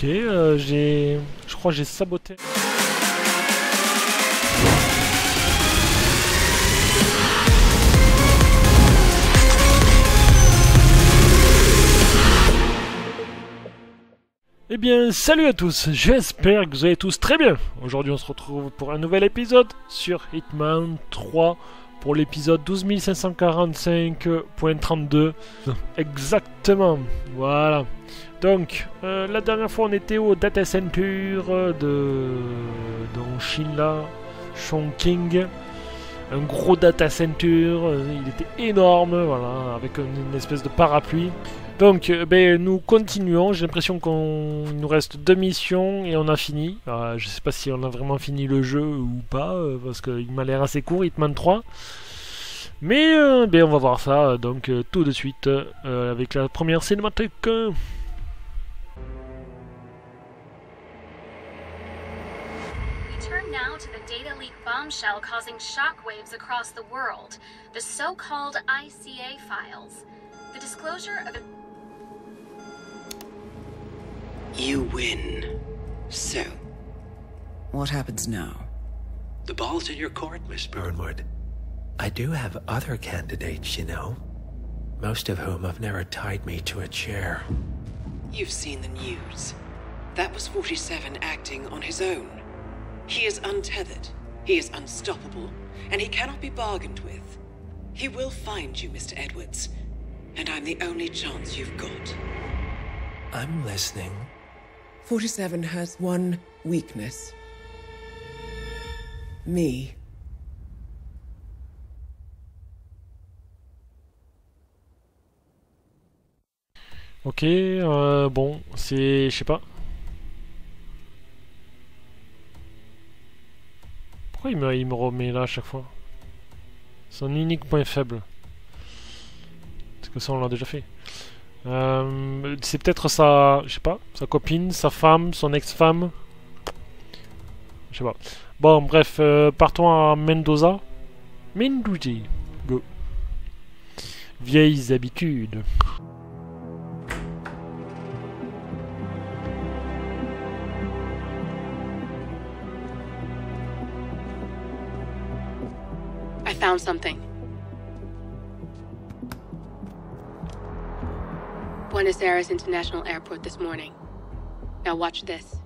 Ok, je crois que j'ai saboté. Eh bien, salut à tous, j'espère que vous allez tous très bien. Aujourd'hui, on se retrouve pour un nouvel épisode sur Hitman 3 pour l'épisode 12545.32. Exactement, voilà. Donc, la dernière fois, on était au data center de Shilla Chongqing. Un gros data center, il était énorme, voilà, avec une espèce de parapluie. Donc, ben, nous continuons. J'ai l'impression qu'il nous reste deux missions et on a fini. Alors, je sais pas si on a vraiment fini le jeu ou pas, parce qu'il m'a l'air assez court, Hitman 3. Mais ben, on va voir ça donc tout de suite avec la première cinématique. Bombshell causing shockwaves across the world, the so-called ICA files, the disclosure of... You win. So, what happens now? The ball's in your court, Miss Burnwood. I do have other candidates, you know, most of whom have never tied me to a chair. You've seen the news. That was 47 acting on his own. He is untethered. He is unstoppable, and he cannot be bargained with. He will find you, Mr. Edwards, and I'm the only chance you've got. I'm listening. 47 has one weakness. Me. Ok, bon, c'est... je sais pas. Pourquoi il me remet là à chaque fois? Son unique point faible. Parce que ça, on l'a déjà fait. C'est peut-être sa... je sais pas. Sa copine, sa femme, son ex-femme. Je sais pas. Bon, bref. Partons à Mendoza. Mendoza. Go. Vieilles habitudes. Found something. Buenos Aires International Airport this morning. Now watch this.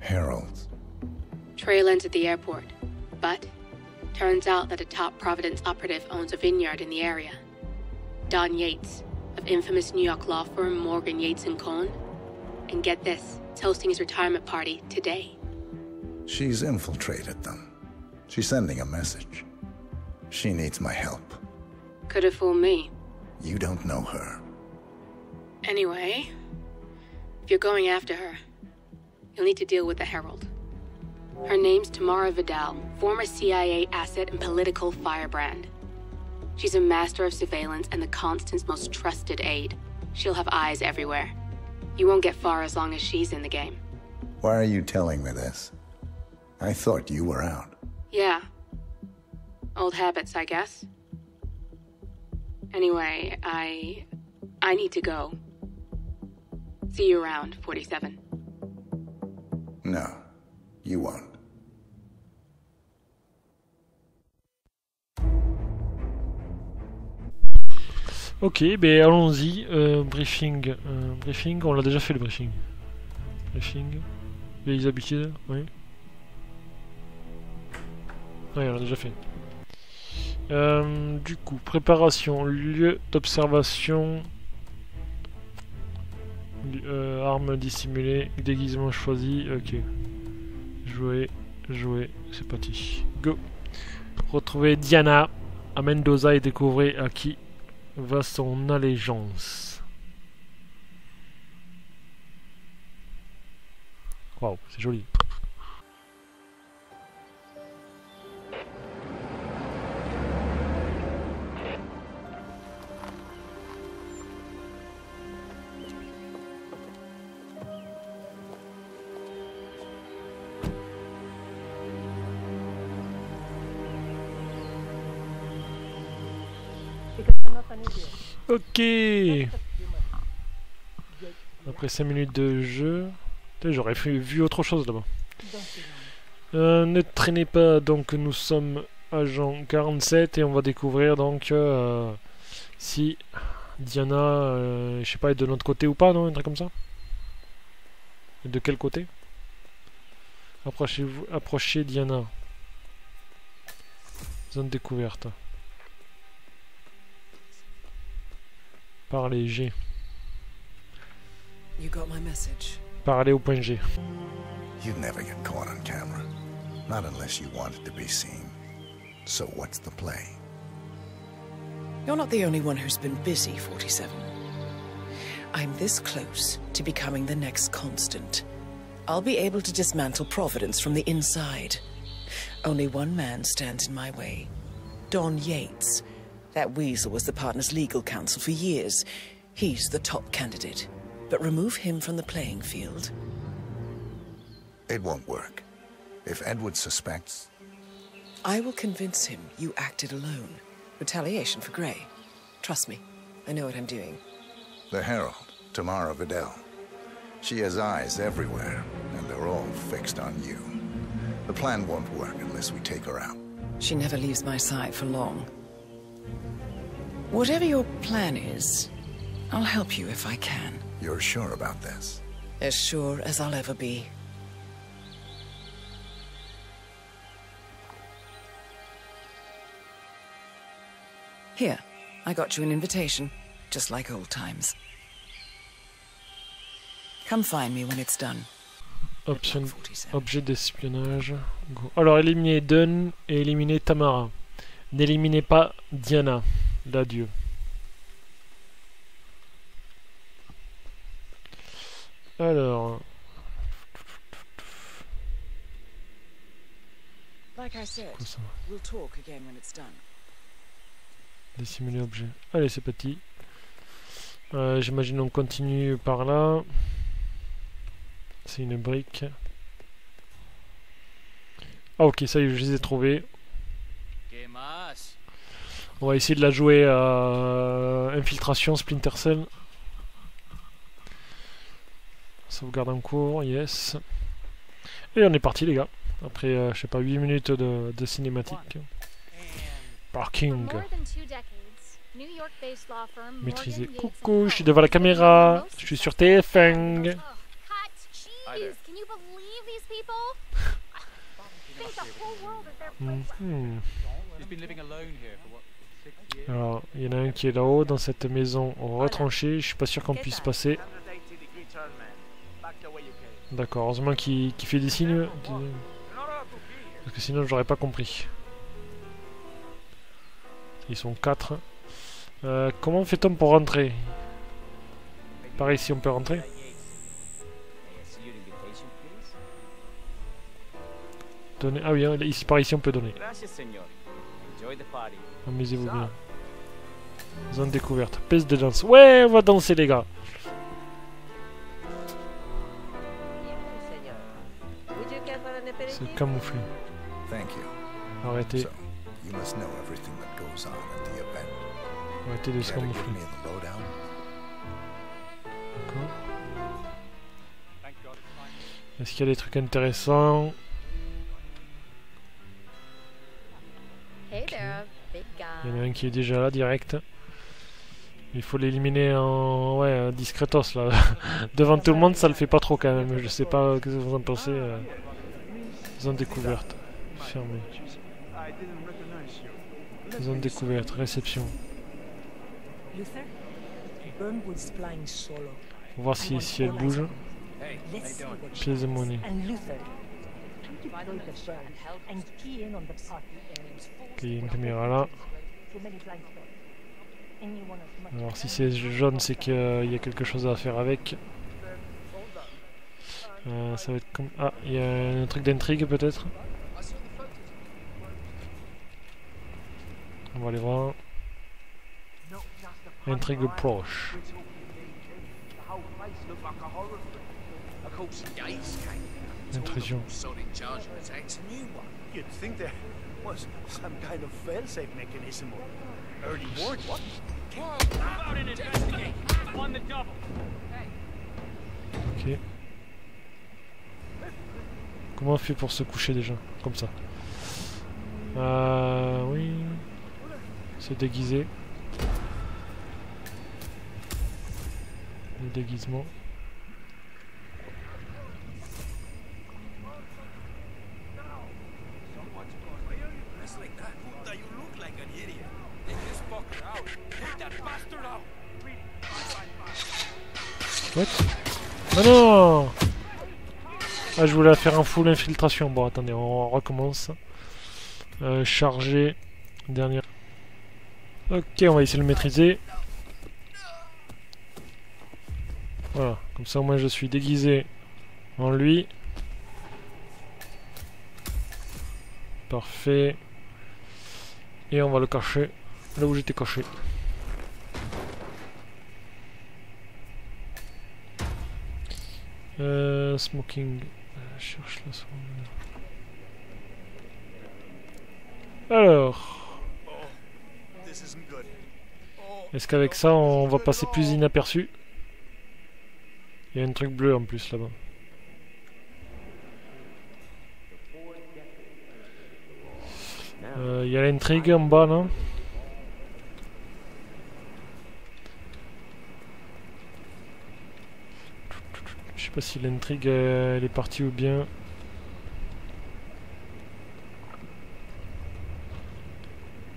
Herald. Trail ends at the airport, but turns out that a top Providence operative owns a vineyard in the area. Don Yates, of infamous New York law firm Morgan Yates & Cohn. And get this, is hosting his retirement party today. She's infiltrated them. She's sending a message. She needs my help. Could have fooled me. You don't know her. Anyway, if you're going after her, you'll need to deal with the Herald. Her name's Tamara Vidal, former CIA asset and political firebrand. She's a master of surveillance and the Constant's most trusted aide. She'll have eyes everywhere. You won't get far as long as she's in the game. Why are you telling me this? I thought you were out. Yeah. Old habits, I guess. Anyway, I need to go. See you around, 47. No, you won't. Ok, ben allons-y. Briefing. Briefing, on l'a déjà fait le briefing. Briefing. Les habitudes, oui. Ouais, on l'a déjà fait. Du coup, préparation, lieu d'observation, armes dissimulées, déguisement choisi. Ok. Jouer, jouer, c'est parti. Go. Retrouver Diana à Mendoza et découvrir à qui va son allégeance. Waouh, c'est joli. Ok. Après 5 minutes de jeu... J'aurais vu autre chose là-bas. Ne traînez pas, donc nous sommes agent 47 et on va découvrir donc si Diana, je sais pas, est de notre côté ou pas, non? Un truc comme ça? Et de quel côté? Approchez-vous, approchez Diana. Zone découverte. Parlez G. You got my message. Parlez au point G. You'd never get caught on camera, not unless you wanted to be seen. So what's the play? You're not the only one who's been busy, 47. I'm this close to becoming the next constant. I'll be able to dismantle Providence from the inside. Only one man stands in my way. Don Yates. That weasel was the partner's legal counsel for years. He's the top candidate. But remove him from the playing field. It won't work. If Edward suspects... I will convince him you acted alone. Retaliation for Grey. Trust me, I know what I'm doing. The Herald, Tamara Vidal. She has eyes everywhere, and they're all fixed on you. The plan won't work unless we take her out. She never leaves my side for long. Whatever your plan is, I'll help you if I can. You're sure about this? As sure as I'll ever be. Here, I got you an invitation, just like old times. Come find me when it's done. Option, objet d'espionnage. Alors, éliminez Dunn et éliminez Tamara. N'éliminez pas Diana. L'adieu. Alors... Like I said, we'll talk again when it's done. Dissimuler objet. Allez, c'est parti. J'imagine on continue par là. C'est une brique. Ah ok, ça y est, je les ai trouvés. On va essayer de la jouer à infiltration, Splinter Cell. Sauvegarde en cours, yes. Et on est parti les gars. Après, je sais pas, 8 minutes de cinématique. Parking. Maîtriser. Coucou, je suis devant la caméra. Je suis sur TF1. Alors, il y en a un qui est là-haut dans cette maison retranchée. Je suis pas sûr qu'on puisse passer. D'accord, heureusement qu'il fait des signes. Parce que sinon, j'aurais pas compris. Ils sont 4. Comment fait-on pour rentrer? Pareil, si on peut rentrer. Donner... Ah oui, ici, par ici on peut donner. Amusez-vous bien. Zone découverte. Piste de danse. Ouais, on va danser les gars. C'est camouflé. Arrêtez. Arrêtez de se camoufler. D'accord. Est-ce qu'il y a des trucs intéressants? Okay. Il y en a un qui est déjà là, direct. Il faut l'éliminer en... Ouais, discretos, là. Devant tout le monde, ça le fait pas trop, quand même. Je sais pas ce que vous en pensez. Zone découverte. Fermée. Zone découverte, réception. On va voir si elle bouge. Pièce de monnaie. Ok, il y a une caméra là. Alors si c'est jaune, c'est qu'il y a quelque chose à faire avec. Ça va être comme... Ah, il y a un truc d'intrigue peut-être. On va aller voir. Intrigue proche. Intrusion. Ok. Comment on fait pour se coucher déjà? Comme ça. Oui. Se déguiser. Le déguisement. What? Ah non! Ah, je voulais faire un full infiltration. Bon, attendez, on recommence. Charger. Dernière. Ok, on va essayer de le maîtriser. Voilà, comme ça au moins je suis déguisé en lui. Parfait. Et on va le cacher là où j'étais caché. Smoking. Cherche la seconde. Alors. Est-ce qu'avec ça on va passer plus inaperçu? Il y a un truc bleu en plus là-bas. Il y a l'intrigue en bas, non? Je sais pas si l'intrigue elle est partie ou bien.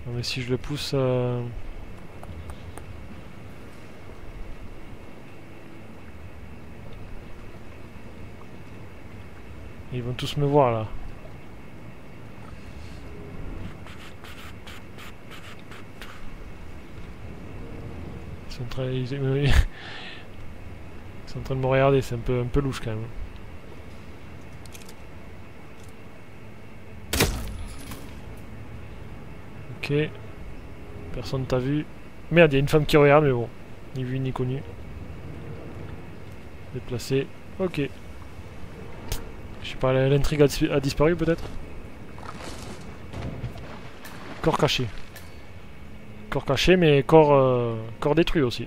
Non, mais si je le pousse. Ils vont tous me voir là. Ils sont en train, ils sont en train de me regarder, c'est un peu louche quand même. Ok. Personne t'a vu. Merde, il y a une femme qui regarde, mais bon. Ni vu ni connu. Déplacé. Ok. Je sais pas, l'intrigue a disparu peut-être? Corps caché. Corps caché, mais corps détruit aussi.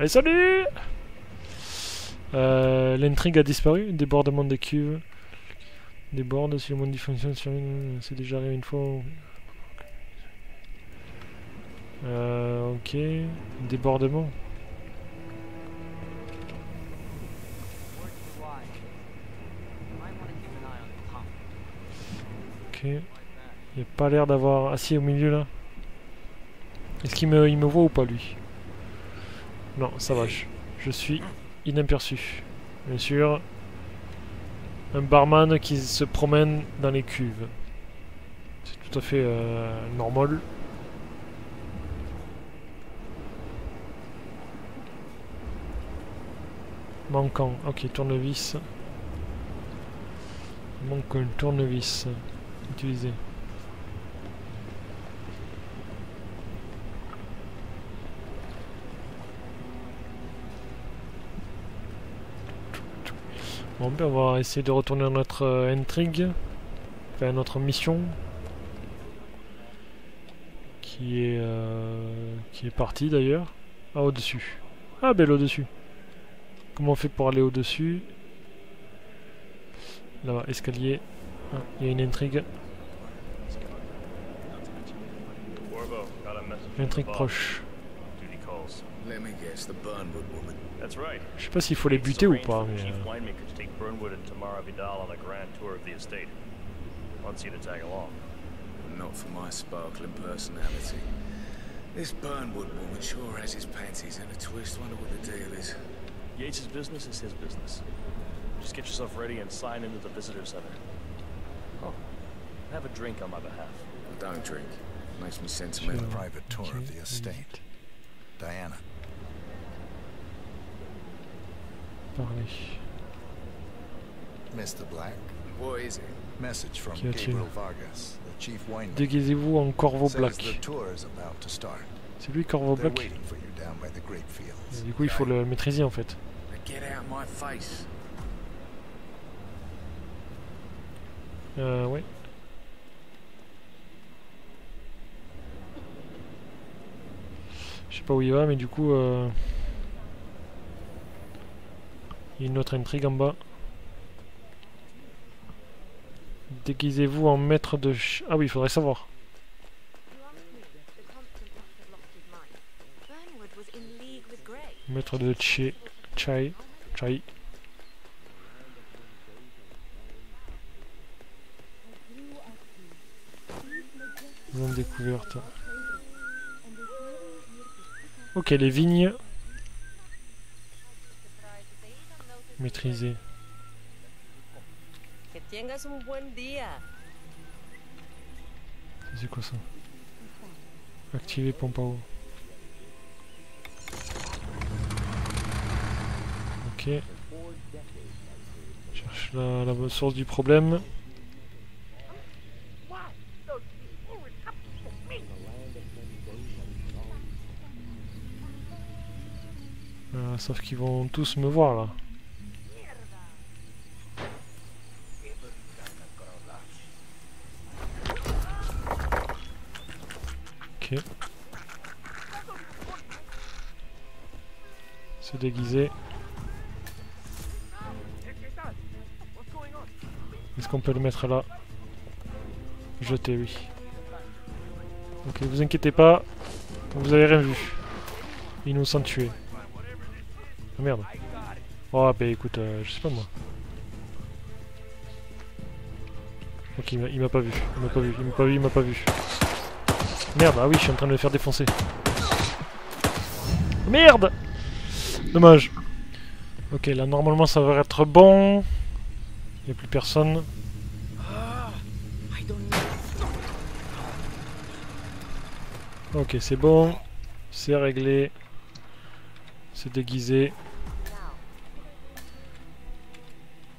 Allez, salut! L'intrigue a disparu. Débordement des cuves. Déborde si le monde dysfonctionne sur une. C'est déjà arrivé une fois. Ok. Débordement. Il n'y a pas l'air d'avoir assis au milieu là. Est-ce qu'il me voit ou pas lui? Non, ça va, je suis inaperçu. Bien sûr. Un barman qui se promène dans les cuves. C'est tout à fait normal. Manquant. Ok, tournevis. Manque un tournevis. Utilisé. Bon, ben on va essayer de retourner à notre intrigue, enfin notre mission, qui est partie d'ailleurs. Ah, au-dessus. Ah ben au-dessus. Comment on fait pour aller au-dessus? Là-bas, escalier. Ah, il y a une intrigue. Intrigue proche. Je sais pas s'il faut les buter ou pas, mais... Yates' business is his business. Just get yourself ready and sign into the visitor center. Oh. Have a drink on my behalf. I don't drink. It makes me sentimental. Private tour of the estate. Diana. Parlez. Mr. Black. What is it? Message from Gabriel Vargas, the chief winemaker. Déguisez-vous en Corvo Black. C'est lui Corvo Black. Et du coup, il faut le maîtriser en fait. Get out my face. Oui. Je sais pas où il va, mais du coup... Il y a une autre intrigue en bas. Déguisez-vous en maître de... Ah oui, il faudrait savoir. Maître de Chai. Zone découverte. Ok, les vignes. Maîtrisées. C'est quoi ça? Activer pompe à eau. Ok. Cherche la bonne source du problème. Sauf qu'ils vont tous me voir là. Ok. Se déguiser. Est-ce qu'on peut le mettre là? Jeter, oui. Ok, vous inquiétez pas. Vous avez rien vu. Ils nous ont tués. Ah merde. Oh bah écoute, je sais pas moi. Ok, il m'a pas vu. Il m'a pas vu. Merde, ah oui, je suis en train de le faire défoncer. Merde! Dommage. Ok, là normalement ça va être bon. Il n'y a plus personne. Ok, c'est bon. C'est réglé. C'est déguisé.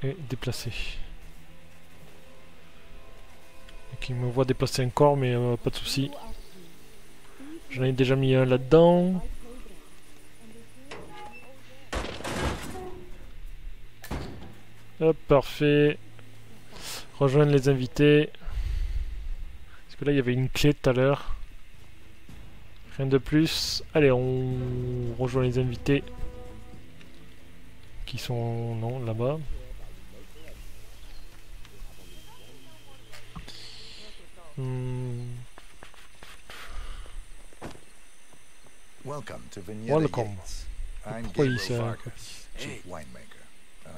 Et déplacé. Ok, il me voit déplacer un corps, mais pas de soucis. J'en ai déjà mis un là-dedans. Hop, parfait. Rejoindre les invités. Parce que là, il y avait une clé tout à l'heure. Rien de plus. Allez, on rejoint les invités. Qui sont... Non, là-bas. Welcome. Pourquoi il s'est...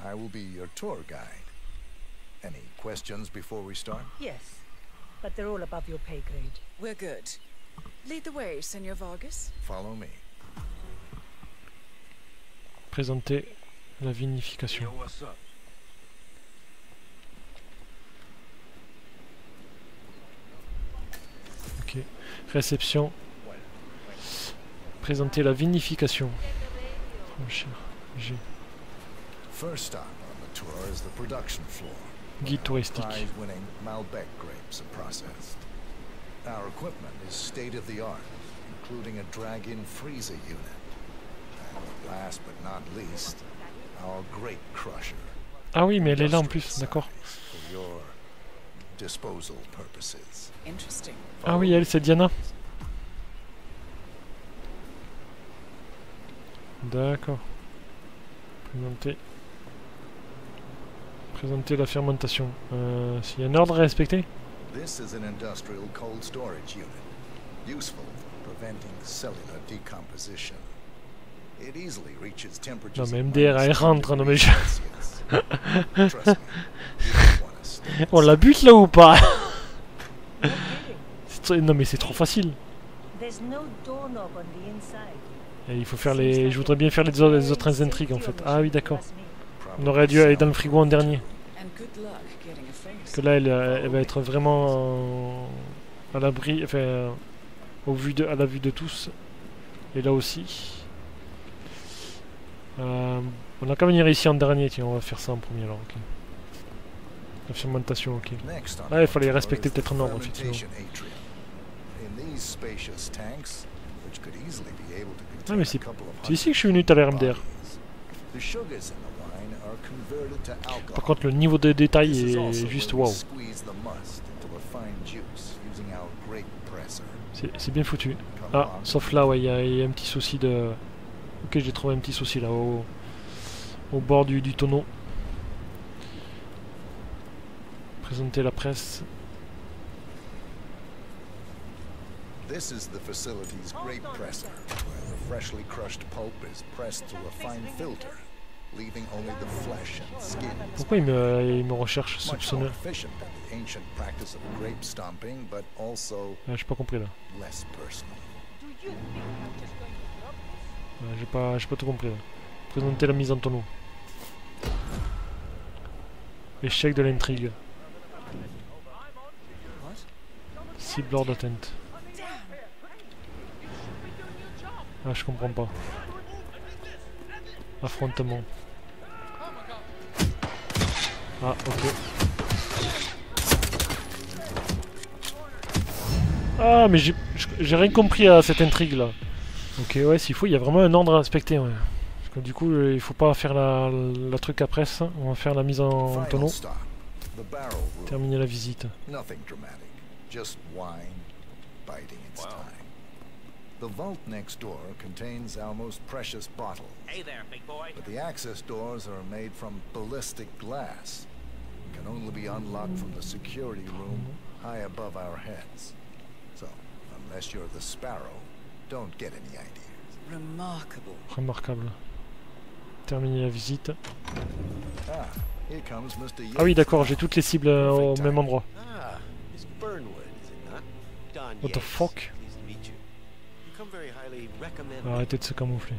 I will be your tour guide. Any questions before we start? Yes, but they're all above your pay grade. We're good. Lead the way, Senor Vargas. Follow me. Présenter la vinification. Ok. Réception. Présenter la vinification. Mon cher, j'ai... First stop on the tour is the production floor. Guide touristique. Prize-winning Malbec grapes are processed. Our equipment is state-of-the-art, including a drag-in freezer unit. And last but not least, our grape crusher. Ah oui, mais elle est là en plus, d'accord. For your disposal purposes. Interesting. Ah oui, elle, c'est Diana. D'accord. Présenter. Présenter la fermentation. S'il y a un ordre à respecter. This is an industrial cold storage unit, useful for preventing cellular decomposition. It easily reaches temperatures. Non mais MDR, elle rentre dans mes jeux. On la bute là ou pas? Non mais c'est trop facile. Et il faut faire les. Je voudrais bien faire les autres intrigues en fait. Ah oui, d'accord. On aurait dû aller dans le frigo en dernier. Parce que là, elle va être vraiment à l'abri, enfin, à la vue de tous. Et là aussi. On a qu'à venir ici en dernier, tiens, on va faire ça en premier alors. Okay. La fermentation, ok. Ah, il fallait respecter peut-être un ordre, effectivement. Ah, mais c'est ici que je suis venu tout à l'heure, MDR. Par contre, le niveau de détail est juste waouh. C'est bien foutu. Ah, sauf là, ouais, il y a un petit souci de... Ok, j'ai trouvé un petit souci là. au bord du tonneau. Présenter la presse. This is the facility's grape presser, where the freshly crushed pulp is pressed through a fine filter, leaving only the flesh and skin. Pourquoi il me recherche, soupçonneux? Ah, j'ai pas compris là. J'ai pas tout compris là. Présenter la mise en tonneau. Échec de l'intrigue. Cible hors d'atteinte. Ah, je comprends pas. Affrontement. Ah, ok. Ah, mais j'ai rien compris à cette intrigue là. Ok, ouais, s'il faut, il y a vraiment un ordre à respecter. Ouais. Parce que, du coup, il faut pas faire la truc à presse. On va faire la mise en tonneau. Terminer la visite. The vault next door contains our most precious bottle. Hey there, big boy. But the access doors are made from ballistic glass. Can only be unlocked from the security room high above our heads. So, unless you're the Sparrow, don't get any ideas. Remarkable. Remarquable. Terminer la visite. Ah, here comes Mr. Yates. Ah oui, d'accord, j'ai toutes les cibles au même endroit. Ah, it's Burnwood, is it not? Don Yates. What the fuck? Arrêtez de se camoufler.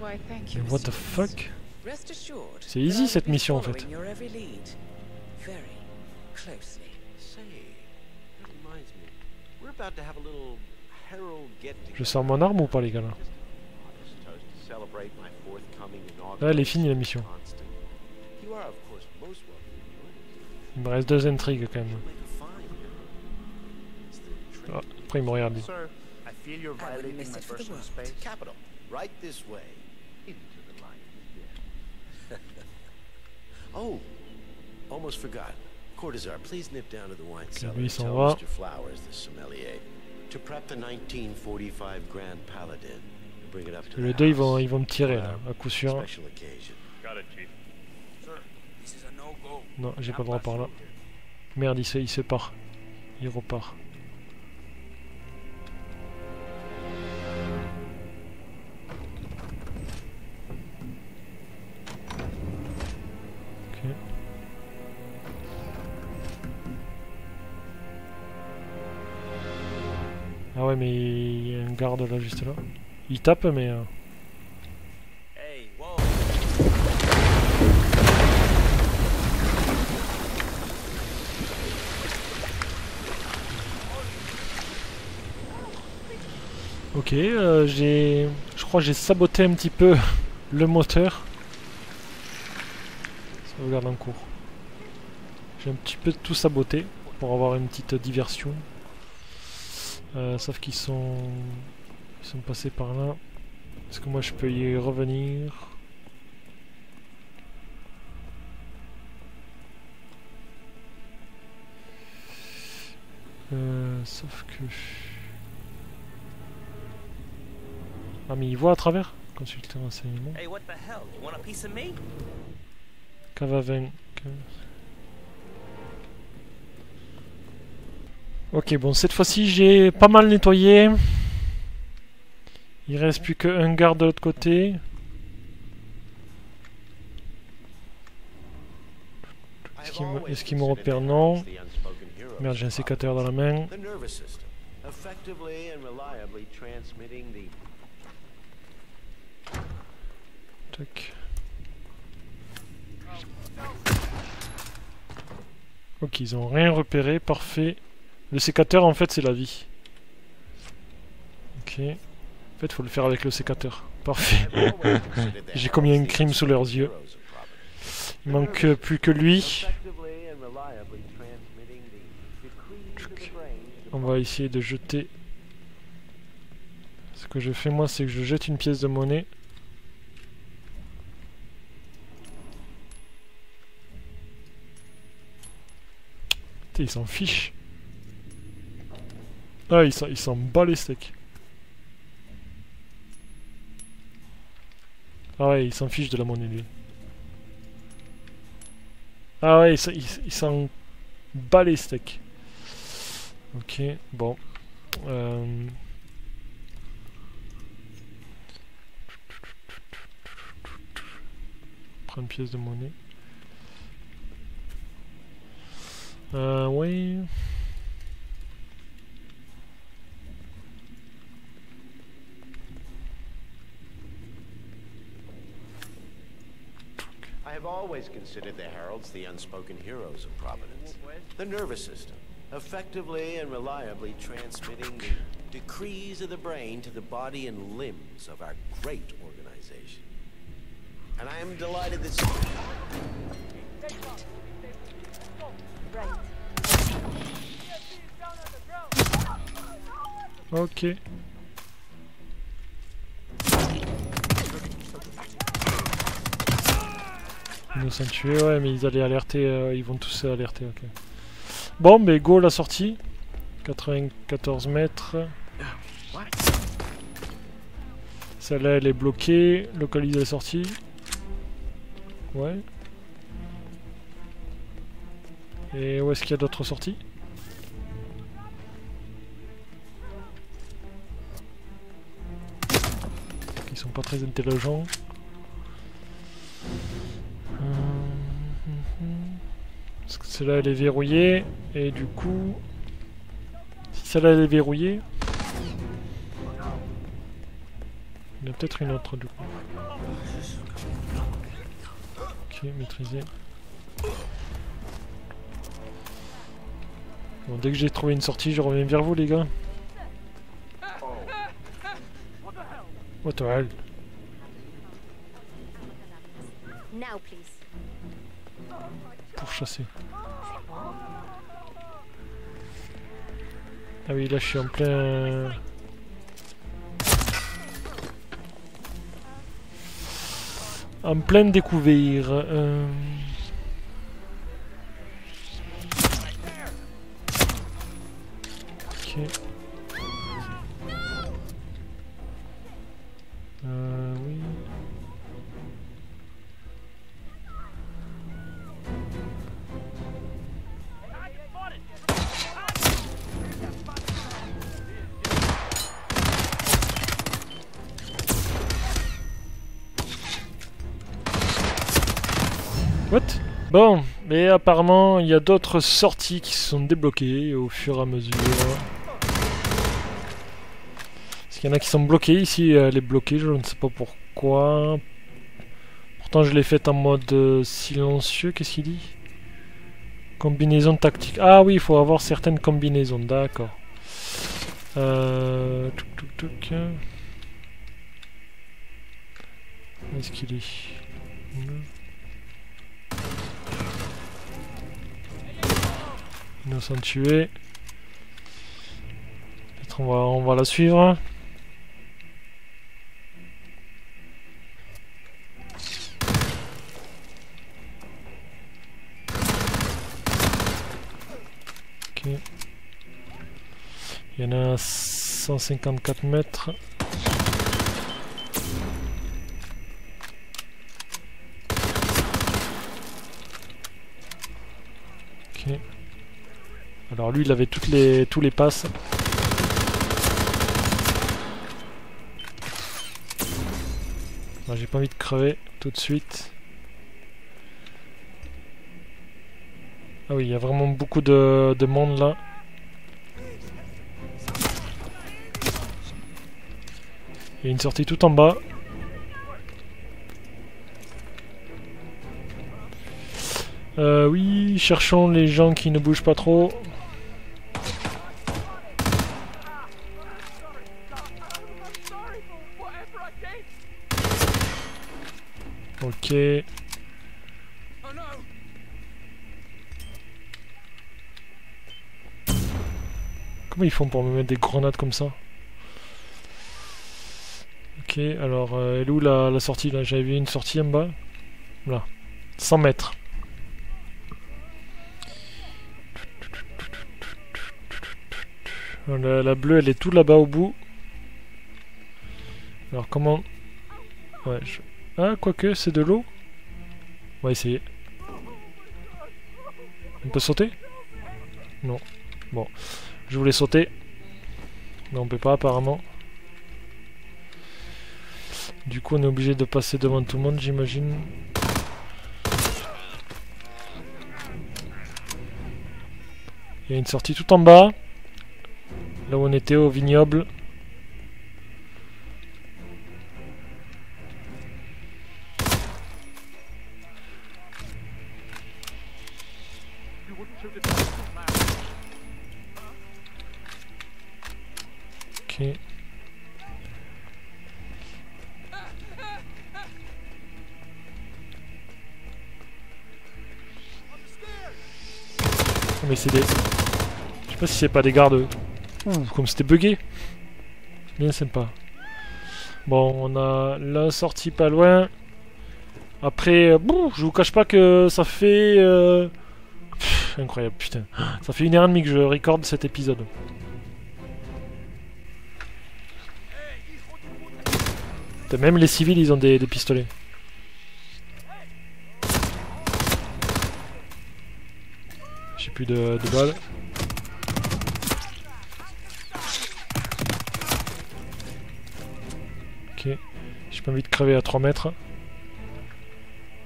Mais what the fuck? C'est easy cette mission en fait. Je sors mon arme ou pas les gars là? Là elle est finie la mission. Il me reste deux intrigues quand même. Ah, après il me regarde. Okay, lui il s'en va. Les deux ils vont me tirer là, à coup sûr. Non, j'ai pas le droit par là. Merde, il se part. Il repart. Ah ouais, mais il y a un garde là, juste là. Il tape, mais... Ok, je crois que j'ai saboté un petit peu le moteur. Ça regarde en cours. J'ai un petit peu tout saboté pour avoir une petite diversion. Sauf qu'ils sont... Ils sont passés par là. Est-ce que moi je peux y revenir? Sauf que... Ah mais ils voient à travers. Consulter renseignement. Cavavin. Ok, bon, cette fois-ci, j'ai pas mal nettoyé. Il reste plus qu'un garde de l'autre côté. Est-ce qu'il me repère? Non. Merde, j'ai un sécateur dans la main. Tac. Ok, ils ont rien repéré. Parfait. Le sécateur, en fait, c'est la vie. Ok. En fait, faut le faire avec le sécateur. Parfait. J'ai commis un crime sous leurs yeux. Il manque plus que lui. On va essayer de jeter... Ce que je fais, moi, c'est que je jette une pièce de monnaie. Putain, ils s'en fichent. Ah, il s'en bat les steaks. Ah ouais, il s'en fiche de la monnaie, lui. Ah ouais, il s'en bat les steaks. Ok, bon. Prends une pièce de monnaie. Ouais. I've always considered the Heralds the unspoken heroes of Providence. The nervous system, effectively and reliably transmitting the decrees of the brain to the body and limbs of our great organization. And I am delighted that... Ok. Innocent tué, ouais, mais ils allaient alerter, ils vont tous alerter, ok. Bon, mais go la sortie. 94 mètres. Celle-là, elle est bloquée. Localiser la sortie. Ouais. Et où est-ce qu'il y a d'autres sorties? Ils sont pas très intelligents. Parce que celle-là elle est verrouillée et du coup si celle-là elle est verrouillée il y en a peut-être une autre du coup. Ok, maîtriser. Bon, dès que j'ai trouvé une sortie je reviens vers vous les gars. What the hell? Now, please. Pour chasser. Ah oui, là je suis en plein... En plein découvert. Ok. Oui. What? Bon, mais apparemment il y a d'autres sorties qui se sont débloquées au fur et à mesure. Parce qu'il y en a qui sont bloquées, ici elle est bloquée, je ne sais pas pourquoi. Pourtant je l'ai faite en mode silencieux, qu'est-ce qu'il dit? Combinaison tactique. Ah oui, il faut avoir certaines combinaisons, d'accord. Où est-ce qu'il est? Innocent tué. Peut-être on va la suivre. Ok. Il y en a 154 mètres. Ok. Alors lui il avait tous les passes. J'ai pas envie de crever tout de suite. Ah oui, il y a vraiment beaucoup de monde là. Il y a une sortie tout en bas. Oui, cherchons les gens qui ne bougent pas trop. Ok. Comment ils font pour me mettre des grenades comme ça? Ok, alors, elle est où la sortie là? J'avais vu une sortie en bas. Là, 100 mètres. La bleue, elle est tout là-bas au bout. Alors, comment... Ouais, Ah, quoique, c'est de l'eau. On va essayer. On peut sauter? Non. Bon. Je voulais sauter. Mais on peut pas, apparemment. Du coup, on est obligé de passer devant tout le monde, j'imagine. Il y a une sortie tout en bas. Là où on était, au vignoble. Ok. Mais c'est des... Je sais pas si c'est pas des gardes... Ouh, comme c'était bugué. Bien sympa. Bon, on a la sortie pas loin. Après, bon, je vous cache pas que ça fait... incroyable, putain. Ça fait 1h30 que je recorde cet épisode. Putain, même les civils, ils ont des pistolets. J'ai plus de balles. Ok. J'ai pas envie de crever à 3 mètres.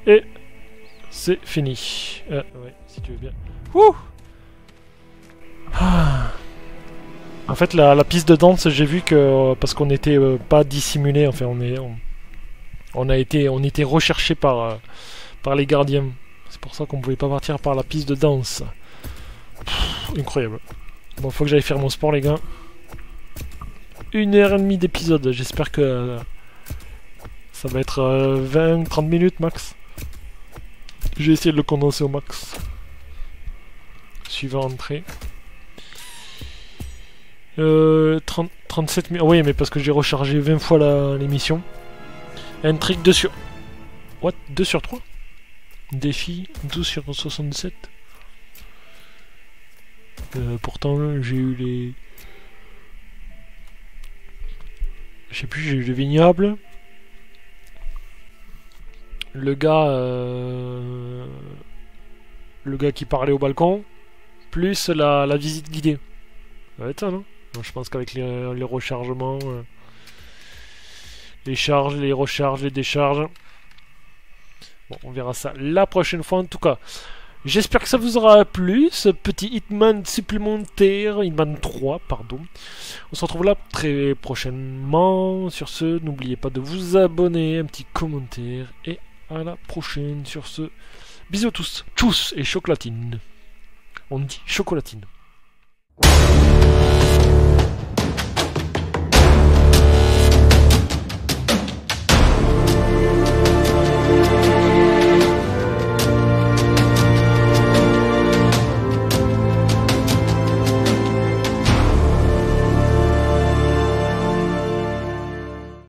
Et... c'est fini. Ouais, si tu veux bien. Wouh! Ah. En fait, la piste de danse, j'ai vu que... parce qu'on n'était pas dissimulé, enfin, on était recherché par les gardiens. C'est pour ça qu'on pouvait pas partir par la piste de danse. Pff, incroyable. Bon, faut que j'aille faire mon sport, les gars. 1h30 d'épisode. J'espère que... ça va être 20-30 minutes, max. Je vais essayer de le condenser au max. Suivant entrée. 37 minutes. Oui, mais parce que j'ai rechargé 20 fois l'émission. Intrigue 2 sur... What? 2 sur 3? Défi 12 sur 77. Pourtant, j'ai eu les... Je sais plus, j'ai eu le vignoble. Le gars qui parlait au balcon, plus la visite guidée. Ça va être ça, non? Donc, je pense qu'avec les rechargements, les charges, les recharges, les décharges. Bon, on verra ça la prochaine fois en tout cas. J'espère que ça vous aura plu, ce petit Hitman supplémentaire, Hitman 3, pardon. On se retrouve là très prochainement. Sur ce, n'oubliez pas de vous abonner, un petit commentaire, et à la prochaine. Sur ce, bisous à tous, tchuss et chocolatine. On dit chocolatine.